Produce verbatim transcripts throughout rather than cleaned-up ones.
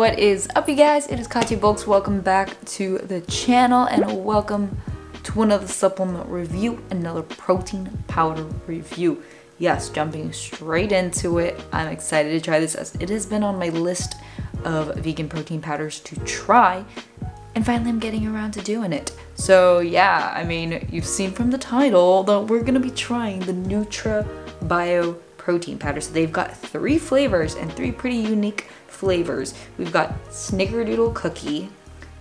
What is up, you guys? It is KatiaBulks. Welcome back to the channel and welcome to another supplement review, another protein powder review. Yes, jumping straight into it. I'm excited to try this as it has been on my list of vegan protein powders to try, and finally I'm getting around to doing it. So yeah, I mean, you've seen from the title that we're gonna be trying the NutraBio protein powder. So they've got three flavors and three pretty unique flavors. We've got snickerdoodle cookie,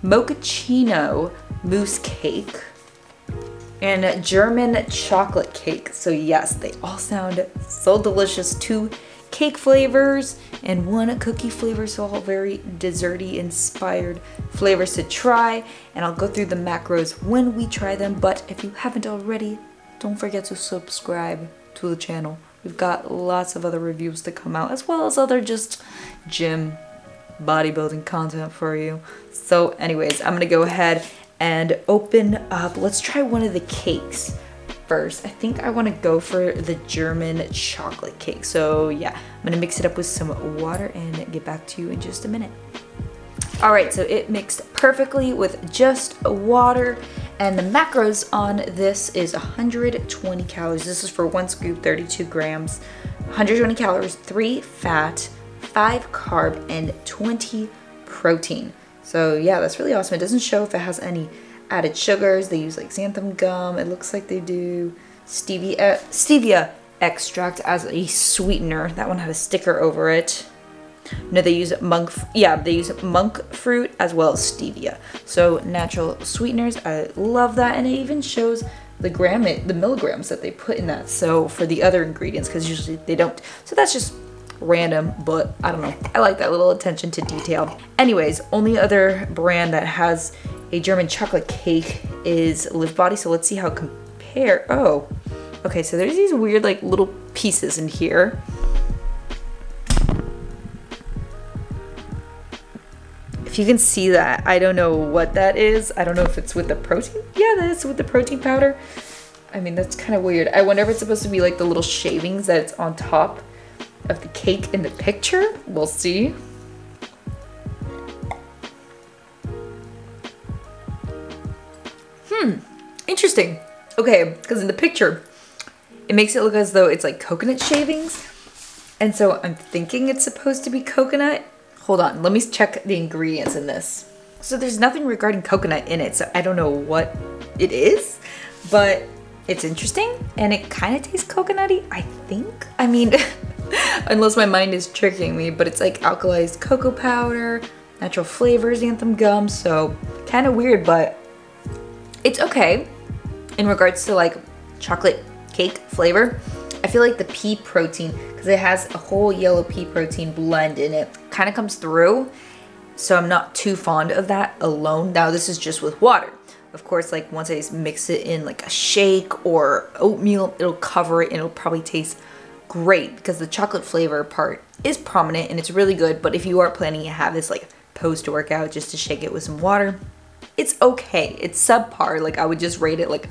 mochaccino mousse cake, and German chocolate cake. So yes, they all sound so delicious. Two cake flavors and one cookie flavor, so all very desserty inspired flavors to try, and I'll go through the macros when we try them. But if you haven't already, don't forget to subscribe to the channel. We've got lots of other reviews to come out, as well as other just gym bodybuilding content for you. So anyways, I'm gonna go ahead and open up. Let's try one of the cakes first. I think I want to go for the German chocolate cake. So yeah, I'm gonna mix it up with some water and get back to you in just a minute. All right, so it mixed perfectly with just water. And the macros on this is one hundred twenty calories. This is for one scoop, thirty-two grams, one hundred twenty calories, three fat, five carb, and twenty protein. So yeah, that's really awesome. It doesn't show if it has any added sugars. They use like xanthan gum. It looks like they do stevia, stevia extract as a sweetener. That one had a sticker over it. No, they use monk, yeah, they use monk fruit as well as stevia. So natural sweeteners, I love that. And it even shows the gram, the milligrams that they put in that. So for the other ingredients, because usually they don't. So that's just random, but I don't know. I like that little attention to detail. Anyways, only other brand that has a German chocolate cake is Live Body. So let's see how it compare. Oh, okay. So there's these weird like little pieces in here. You can see that. I don't know what that is. I don't know if it's with the protein. Yeah, that's with the protein powder. I mean, that's kind of weird. I wonder if it's supposed to be like the little shavings that's on top of the cake in the picture. We'll see. Hmm, interesting. Okay, because in the picture, it makes it look as though it's like coconut shavings. And so I'm thinking it's supposed to be coconut. Hold on, let me check the ingredients in this. So there's nothing regarding coconut in it, so I don't know what it is, but it's interesting and it kind of tastes coconutty, I think. I mean, unless my mind is tricking me, but it's like alkalized cocoa powder, natural flavors, xanthan gum, so kind of weird, but it's okay in regards to like chocolate cake flavor. I feel like the pea protein, because it has a whole yellow pea protein blend in it, kind of comes through, so I'm not too fond of that alone. Now this is just with water. Of course, like once I mix it in like a shake or oatmeal, it'll cover it and it'll probably taste great because the chocolate flavor part is prominent and it's really good. But if you are planning to have this like post-workout just to shake it with some water, it's okay. It's subpar. Like I would just rate it like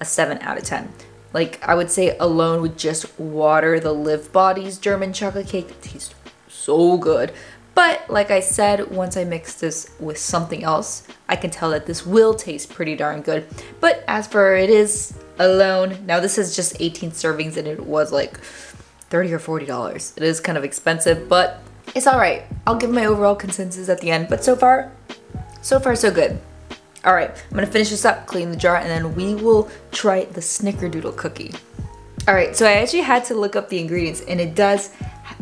a seven out of ten. Like I would say alone with just water, the Live Body's German chocolate cake tastes so good. But like I said, once I mix this with something else, I can tell that this will taste pretty darn good. But as for it is alone, now this is just eighteen servings and it was like thirty or forty dollars. It is kind of expensive, but it's all right. I'll give my overall consensus at the end, but so far, so far so good. All right, I'm gonna finish this up, clean the jar, and then we will try the snickerdoodle cookie. All right, so I actually had to look up the ingredients, and it does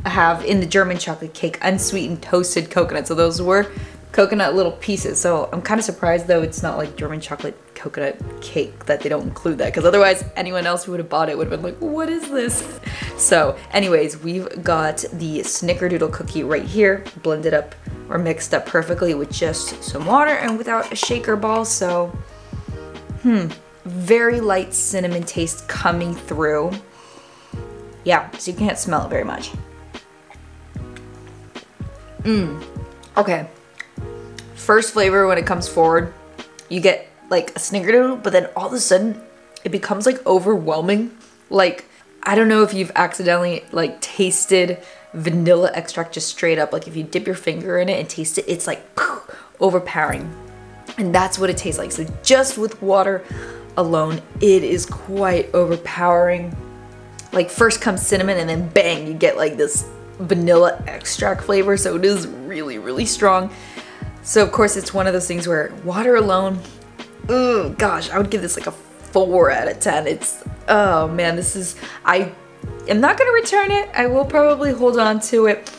have in the German chocolate cake unsweetened toasted coconut. So those were coconut little pieces. So I'm kind of surprised though it's not like German chocolate coconut cake that they don't include that, because otherwise anyone else who would have bought it would have been like, what is this? So anyways, we've got the snickerdoodle cookie right here, blended up or mixed up perfectly with just some water and without a shaker ball. So, hmm, very light cinnamon taste coming through. Yeah, so you can't smell it very much. Mmm, okay. First flavor when it comes forward, you get like a snickerdoodle, but then all of a sudden it becomes like overwhelming. Like, I don't know if you've accidentally like tasted vanilla extract just straight up. Like if you dip your finger in it and taste it, it's like poof, overpowering. And that's what it tastes like. So just with water alone, it is quite overpowering. Like first comes cinnamon and then bang, you get like this vanilla extract flavor. So it is really, really strong. So of course it's one of those things where water alone, oh gosh, I would give this like a four out of ten. It's, oh man, this is, I am not gonna return it. I will probably hold on to it.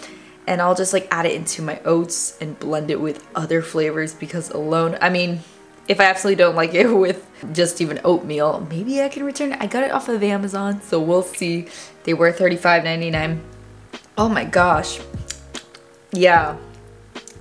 And I'll just like add it into my oats and blend it with other flavors, because alone, I mean, if I absolutely don't like it with just even oatmeal, maybe I can return it. I got it off of Amazon, so we'll see. They were thirty-five ninety-nine. Oh my gosh. Yeah.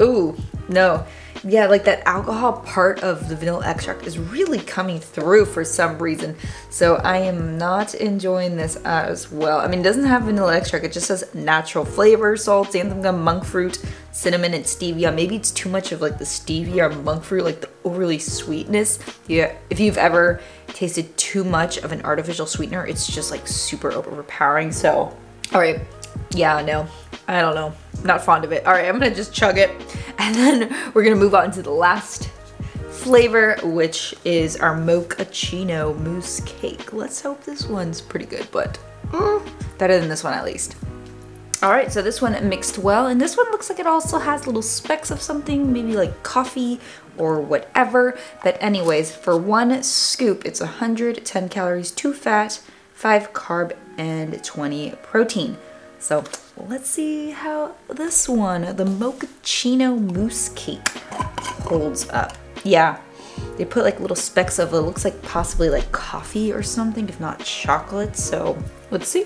Ooh, no. Yeah, like that alcohol part of the vanilla extract is really coming through for some reason. So I am not enjoying this as well. I mean, it doesn't have vanilla extract. It just says natural flavor, salt, xanthan gum, monk fruit, cinnamon, and stevia. Maybe it's too much of like the stevia or monk fruit, like the overly sweetness. Yeah, if you've ever tasted too much of an artificial sweetener, it's just like super overpowering. So, all right. Yeah, no, I don't know. Not fond of it. All right, I'm gonna just chug it. And then we're gonna move on to the last flavor, which is our mochaccino mousse cake. Let's hope this one's pretty good, but mm, better than this one at least. All right, so this one mixed well, and this one looks like it also has little specks of something, maybe like coffee or whatever. But anyways, for one scoop, it's one hundred ten calories, two fat, five carb, and twenty protein. So let's see how this one, the mochaccino mousse cake, holds up. Yeah, they put like little specks of, it looks like possibly like coffee or something, if not chocolate. So let's see.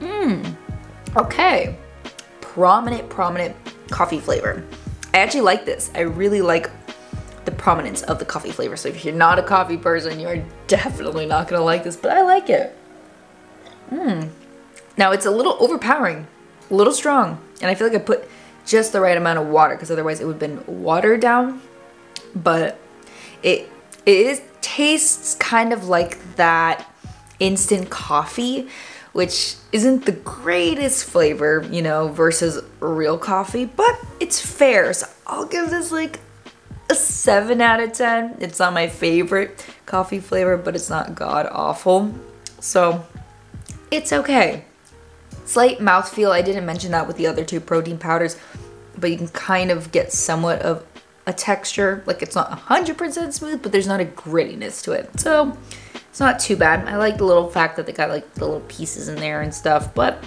Mmm, okay. Prominent, prominent coffee flavor. I actually like this. I really like the prominence of the coffee flavor. So if you're not a coffee person, you're definitely not gonna like this, but I like it. Mm. Now it's a little overpowering, a little strong, and I feel like I put just the right amount of water, because otherwise it would have been watered down, but it, it is, tastes kind of like that instant coffee, which isn't the greatest flavor, you know, versus real coffee, but it's fair, so I'll give this like a seven out of ten. It's not my favorite coffee flavor, but it's not god-awful. So it's okay. Slight mouthfeel. I didn't mention that with the other two protein powders, but you can kind of get somewhat of a texture. Like it's not one hundred percent smooth, but there's not a grittiness to it. So it's not too bad. I like the little fact that they got like the little pieces in there and stuff, but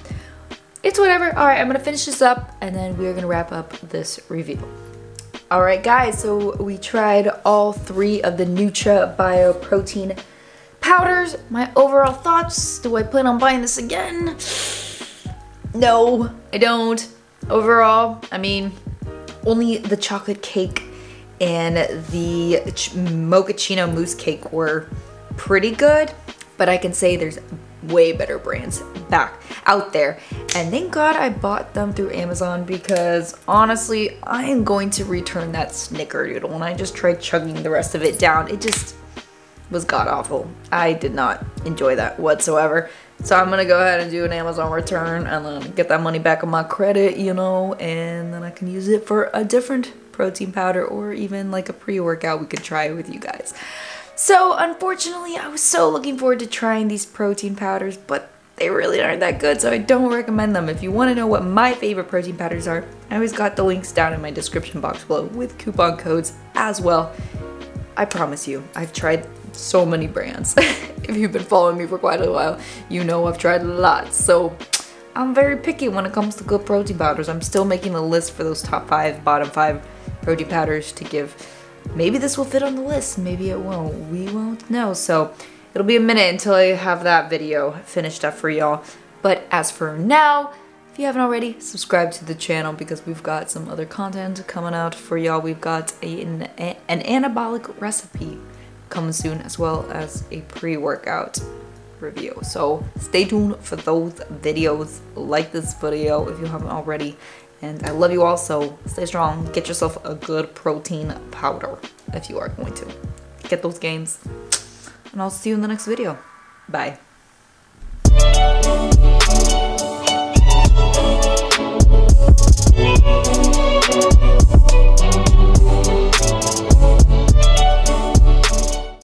it's whatever. All right, I'm gonna finish this up and then we're gonna wrap up this review. All right guys, so we tried all three of the NutraBio protein powders. My overall thoughts, do I plan on buying this again? No, I don't. Overall, I mean, only the chocolate cake and the mochaccino mousse cake were pretty good, but I can say there's way better brands back out there, and thank God I bought them through Amazon, because honestly I am going to return that snickerdoodle. When I just tried chugging the rest of it down, it just was god awful. I did not enjoy that whatsoever, so I'm gonna go ahead and do an Amazon return and then get that money back on my credit, you know, and then I can use it for a different protein powder or even like a pre-workout we could try with you guys. So unfortunately, I was so looking forward to trying these protein powders, but they really aren't that good, so I don't recommend them. If you want to know what my favorite protein powders are, I always got the links down in my description box below with coupon codes as well. I promise you, I've tried so many brands. If you've been following me for quite a while, you know I've tried a lot. So I'm very picky when it comes to good protein powders. I'm still making a list for those top five, bottom five protein powders to give. Maybe this will fit on the list, maybe it won't, we won't know. So it'll be a minute until I have that video finished up for y'all. But as for now, if you haven't already, subscribe to the channel, because we've got some other content coming out for y'all. We've got a, an, an anabolic recipe coming soon, as well as a pre-workout review. So stay tuned for those videos. Like this video if you haven't already. And I love you all, so stay strong. Get yourself a good protein powder if you are going to. Get those gains. And I'll see you in the next video. Bye.